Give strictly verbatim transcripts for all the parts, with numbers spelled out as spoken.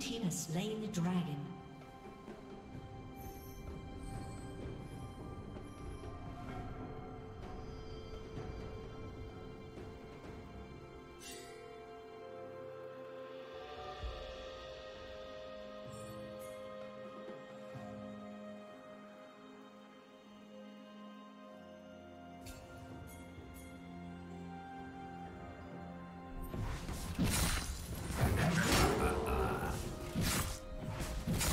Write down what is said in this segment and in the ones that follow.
team has slain the dragon. You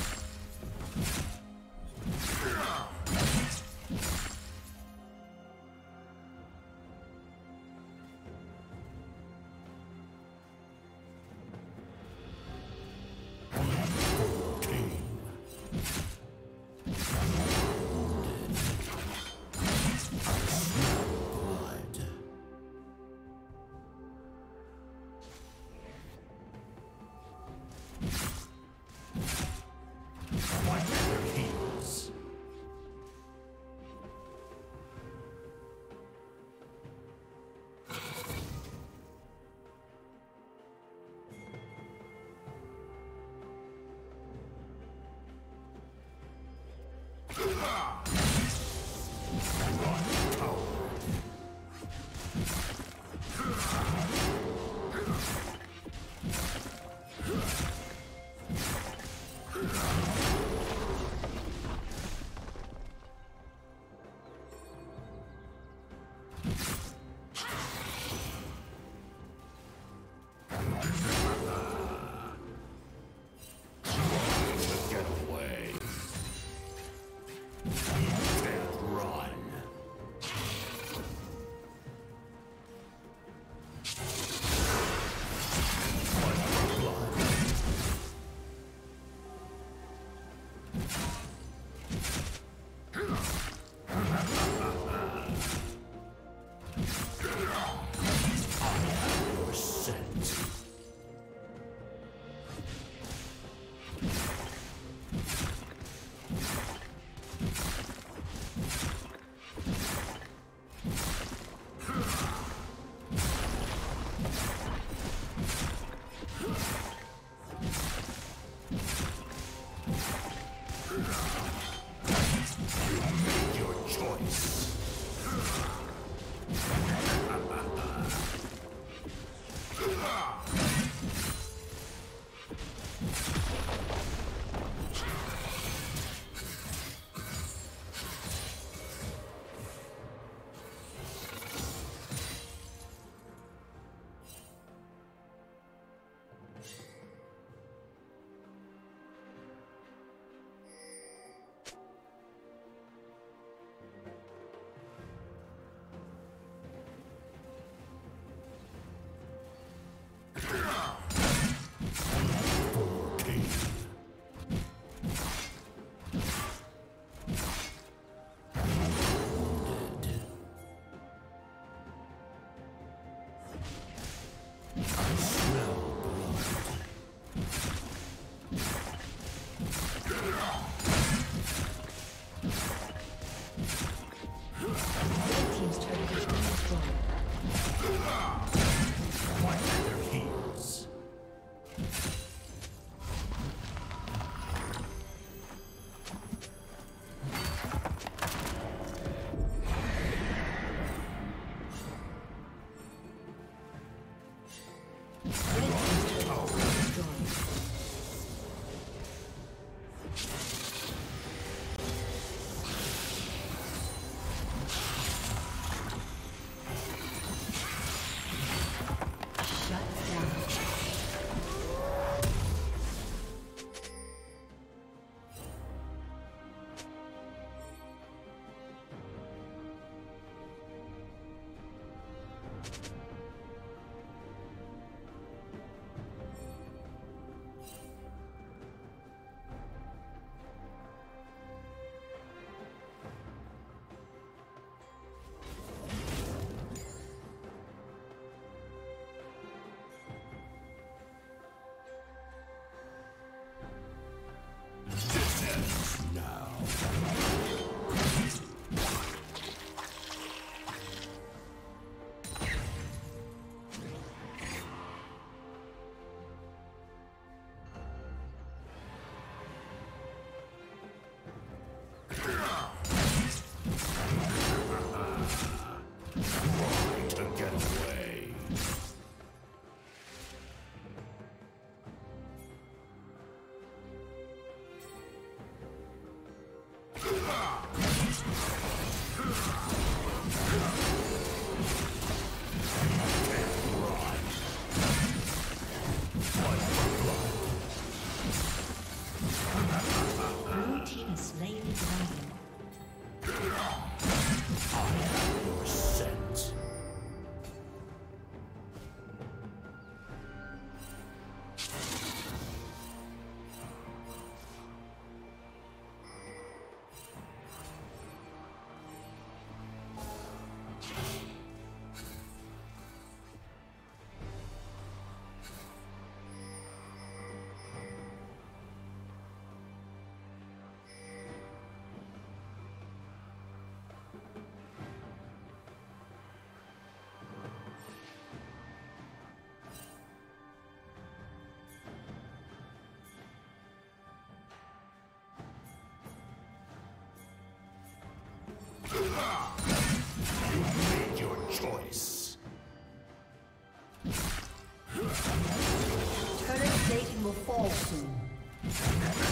will fall soon. Right.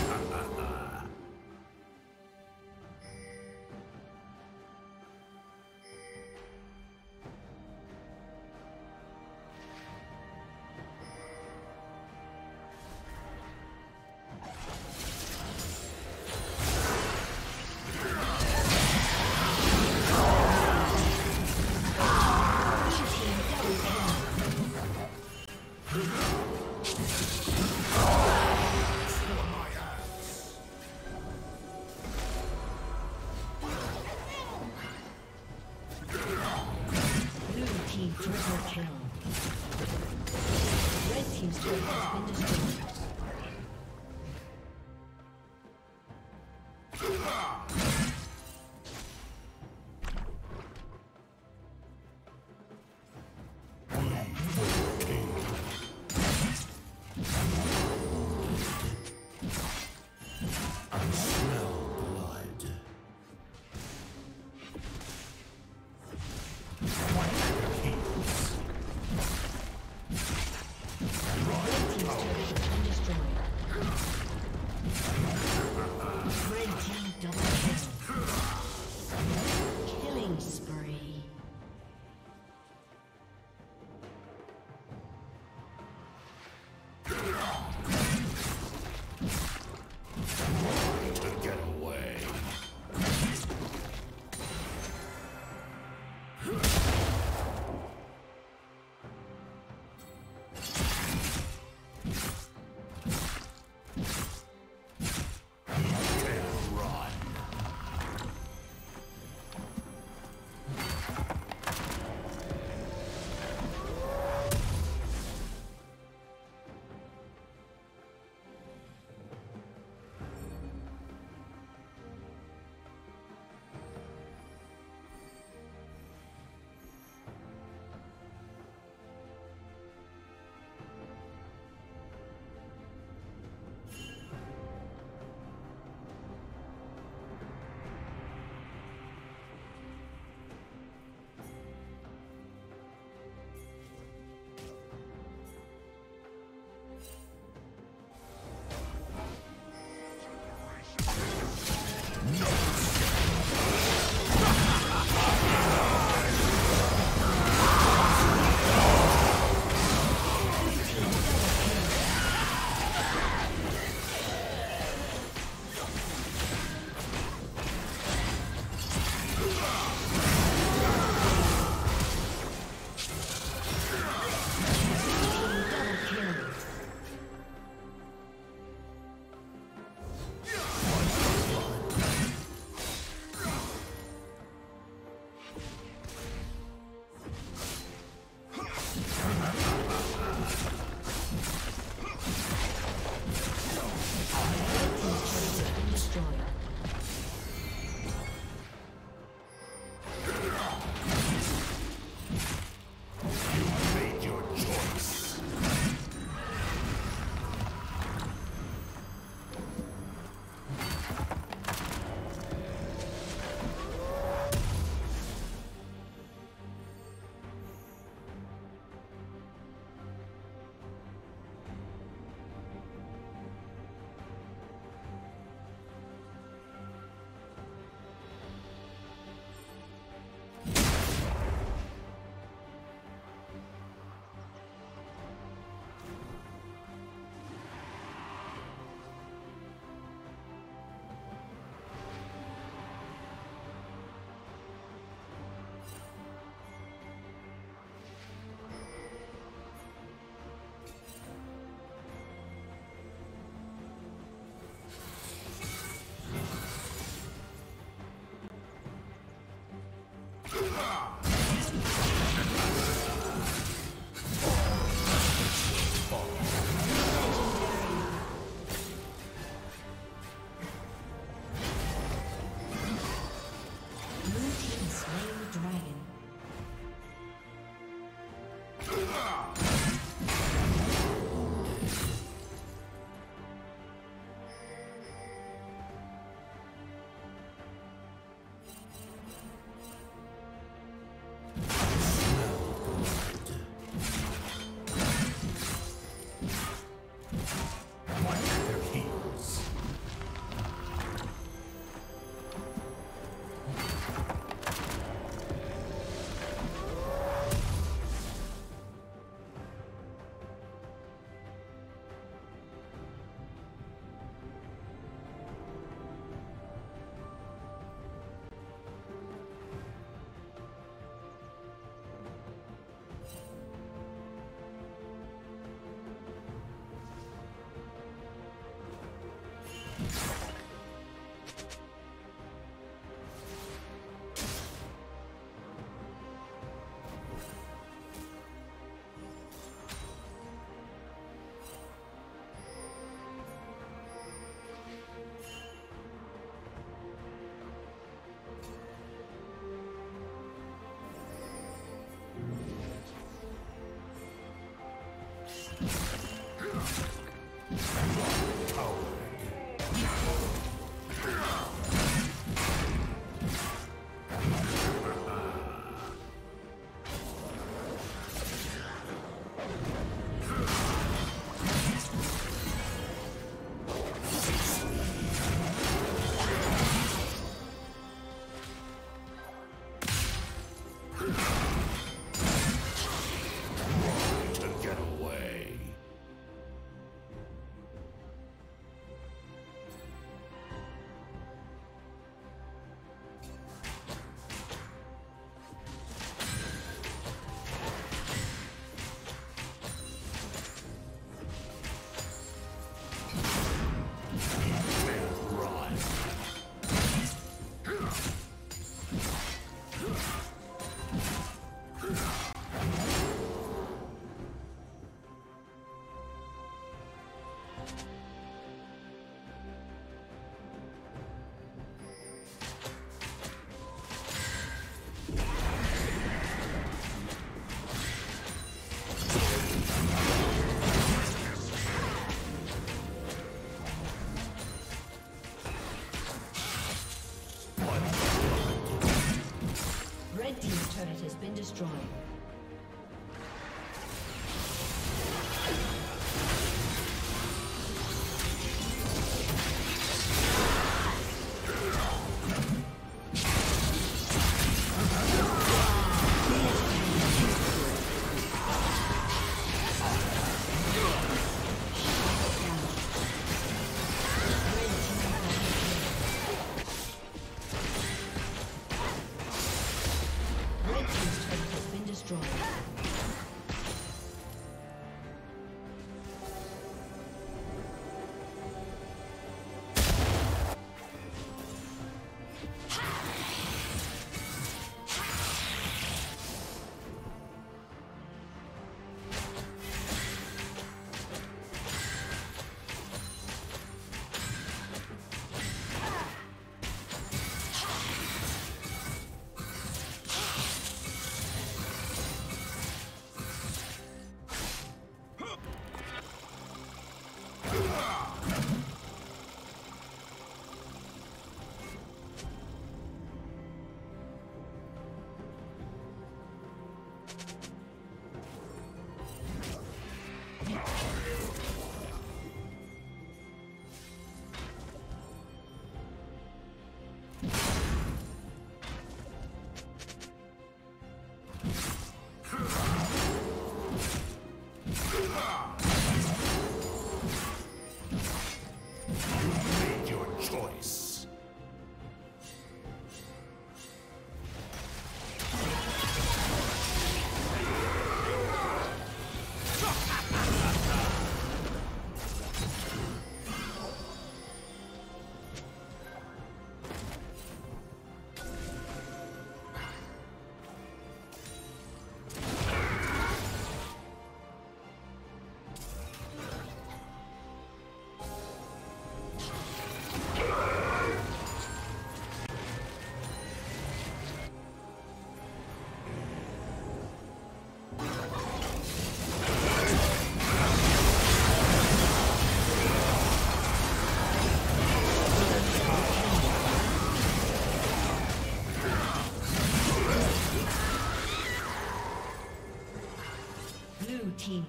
Red team's turret has been destroyed.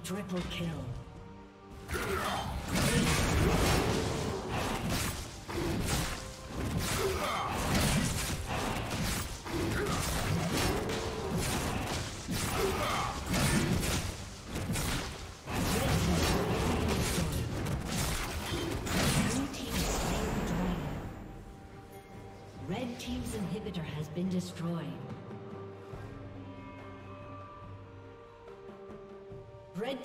Triple kill. Red team's inhibitor has been destroyed. Red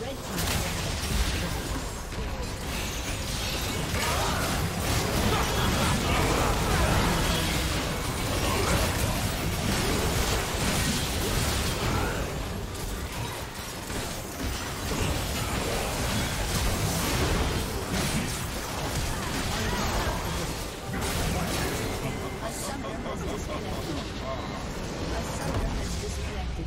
Red team's turret has been destroyed. A summoner has disconnected.